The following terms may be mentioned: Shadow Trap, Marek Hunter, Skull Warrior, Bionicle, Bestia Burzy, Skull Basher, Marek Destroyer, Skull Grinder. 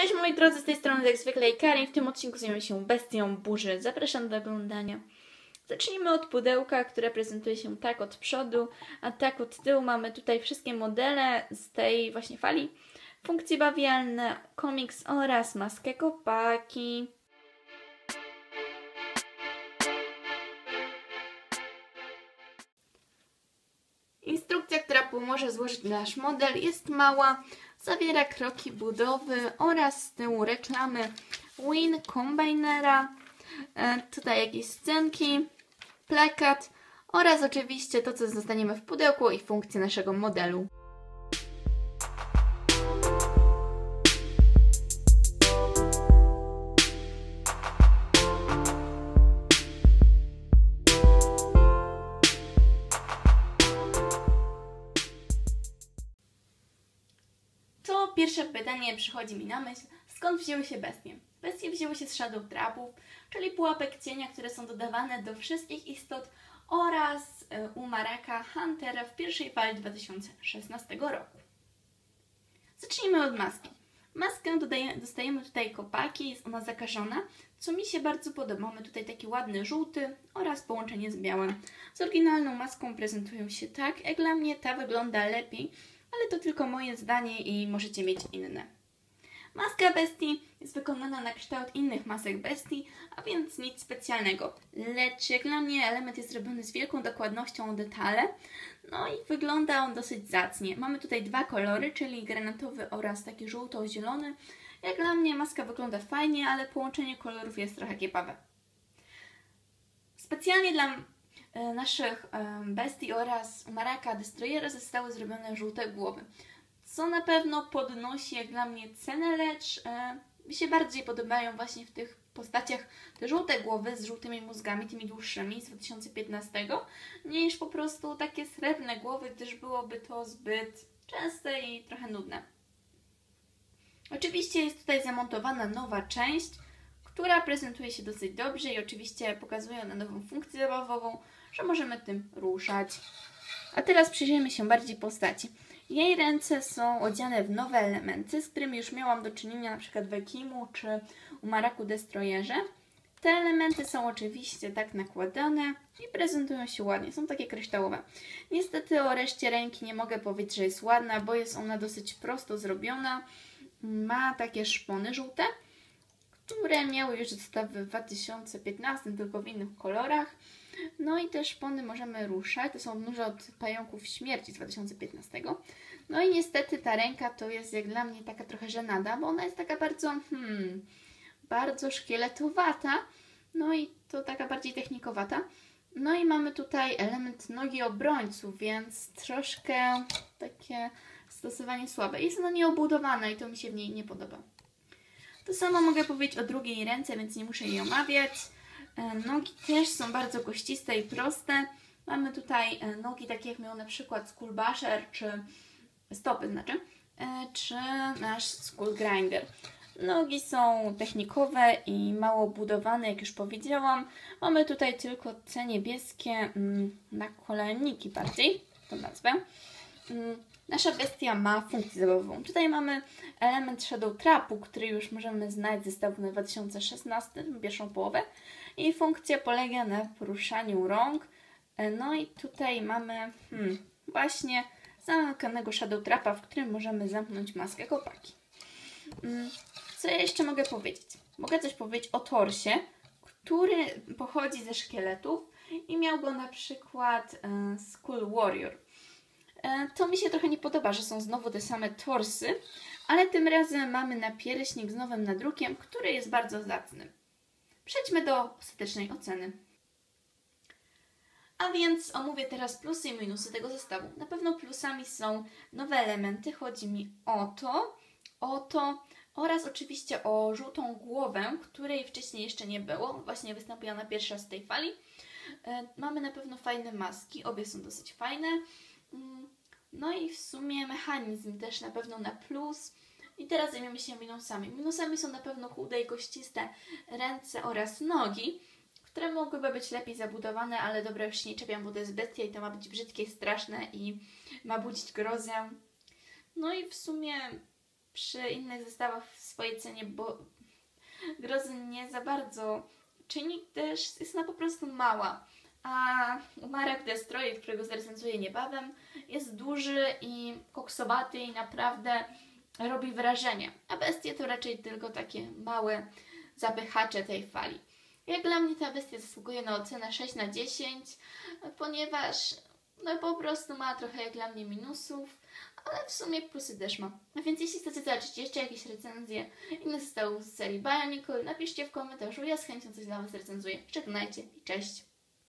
Cześć moi drodzy, z tej strony jak zwykle i Karin. W tym odcinku zajmiemy się Bestią Burzy. Zapraszam do oglądania. Zacznijmy od pudełka, które prezentuje się tak od przodu, a tak od tyłu mamy tutaj wszystkie modele z tej właśnie fali. Funkcje bawialne, komiks oraz maskę kopaki. Instrukcja, która pomoże złożyć nasz model, jest mała. Zawiera kroki budowy oraz z tyłu reklamy Win, Combinera, tutaj jakieś scenki, plakat oraz oczywiście to, co dostaniemy w pudełku i funkcje naszego modelu. Pierwsze pytanie przychodzi mi na myśl, skąd wzięły się bestie? Bestie wzięły się z Shadow Trapów, czyli pułapek cienia, które są dodawane do wszystkich istot oraz u Mareka Huntera w pierwszej fali 2016 roku. Zacznijmy od maski. Maskę dostajemy tutaj kopaki, jest ona zakażona, co mi się bardzo podoba. Mamy tutaj taki ładny żółty oraz połączenie z białym. Z oryginalną maską prezentują się tak, jak dla mnie ta wygląda lepiej, ale to tylko moje zdanie i możecie mieć inne. Maska bestii jest wykonana na kształt innych masek bestii, a więc nic specjalnego. Lecz jak dla mnie element jest zrobiony z wielką dokładnością o detale, no i wygląda on dosyć zacnie. Mamy tutaj dwa kolory, czyli granatowy oraz taki żółto-zielony. Jak dla mnie maska wygląda fajnie, ale połączenie kolorów jest trochę kiepawe. Specjalnie dla naszych bestii oraz Mareka Destroyera zostały zrobione żółte głowy, co na pewno podnosi jak dla mnie cenę, lecz mi się bardziej podobają właśnie w tych postaciach te żółte głowy z żółtymi mózgami, tymi dłuższymi z 2015, niż po prostu takie srebrne głowy, gdyż byłoby to zbyt częste i trochę nudne. Oczywiście jest tutaj zamontowana nowa część, która prezentuje się dosyć dobrze i oczywiście pokazuje na nową funkcję zabawową, że możemy tym ruszać. A teraz przyjrzyjmy się bardziej postaci. Jej ręce są odziane w nowe elementy, z którymi już miałam do czynienia np. w Ekimu czy u Mareku Destroyerze. Te elementy są oczywiście tak nakładane i prezentują się ładnie, są takie kryształowe. Niestety o reszcie ręki nie mogę powiedzieć, że jest ładna, bo jest ona dosyć prosto zrobiona. Ma takie szpony żółte, które miały już zestawy w 2015, tylko w innych kolorach. No i te szpony możemy ruszać, to są nóże od pająków śmierci z 2015. No i niestety ta ręka to jest jak dla mnie taka trochę żenada, bo ona jest taka bardzo, bardzo szkieletowata, no i to taka bardziej technikowata. No i mamy tutaj element nogi obrońców, więc troszkę takie stosowanie słabe. Jest ona nieobudowana i to mi się w niej nie podoba. To samo mogę powiedzieć o drugiej ręce, więc nie muszę jej omawiać. Nogi też są bardzo kościste i proste. Mamy tutaj nogi takie jak miał na przykład Skull Basher, czy stopy znaczy, czy nasz Skull Grinder. Nogi są technikowe i mało budowane, jak już powiedziałam. Mamy tutaj tylko te niebieskie nakolejniki bardziej, tą nazwę. Nasza bestia ma funkcję zabawową. Tutaj mamy element Shadow Trapu, który już możemy znać z zestawu na 2016, pierwszą połowę. I funkcja polega na poruszaniu rąk. No i tutaj mamy właśnie zamykanego Shadow Trapa, w którym możemy zamknąć maskę kopaki. Co ja jeszcze mogę powiedzieć? Mogę coś powiedzieć o torsie, który pochodzi ze szkieletów i miał go na przykład Skull Warrior. To mi się trochę nie podoba, że są znowu te same torsy, ale tym razem mamy napierśnik z nowym nadrukiem, który jest bardzo zacny. Przejdźmy do ostatecznej oceny. A więc omówię teraz plusy i minusy tego zestawu. Na pewno plusami są nowe elementy, chodzi mi o to oraz oczywiście o żółtą głowę, której wcześniej jeszcze nie było, właśnie wystąpiła na pierwsza z tej fali. Mamy na pewno fajne maski, obie są dosyć fajne. No i w sumie mechanizm też na pewno na plus. I teraz zajmiemy się minusami. Minusami są na pewno chude i kościste ręce oraz nogi, które mogłyby być lepiej zabudowane, ale dobra, już się nie czepiam, bo to jest bestia i to ma być brzydkie, straszne i ma budzić grozę. No i w sumie przy innych zestawach w swojej cenie, bo grozy nie za bardzo czyni, też jest ona po prostu mała. A Marek Destroyer, którego zrecenzuję niebawem, jest duży i koksowaty i naprawdę robi wrażenie. A bestie to raczej tylko takie małe zapychacze tej fali. Jak dla mnie ta bestia zasługuje na ocenę 6/10, ponieważ no po prostu ma trochę jak dla mnie minusów, ale w sumie plusy też ma. A więc jeśli chcecie zobaczyć jeszcze jakieś recenzje innych zestawów z serii Bionicle, napiszcie w komentarzu, ja z chęcią coś dla Was recenzuję. Żegnajcie i cześć!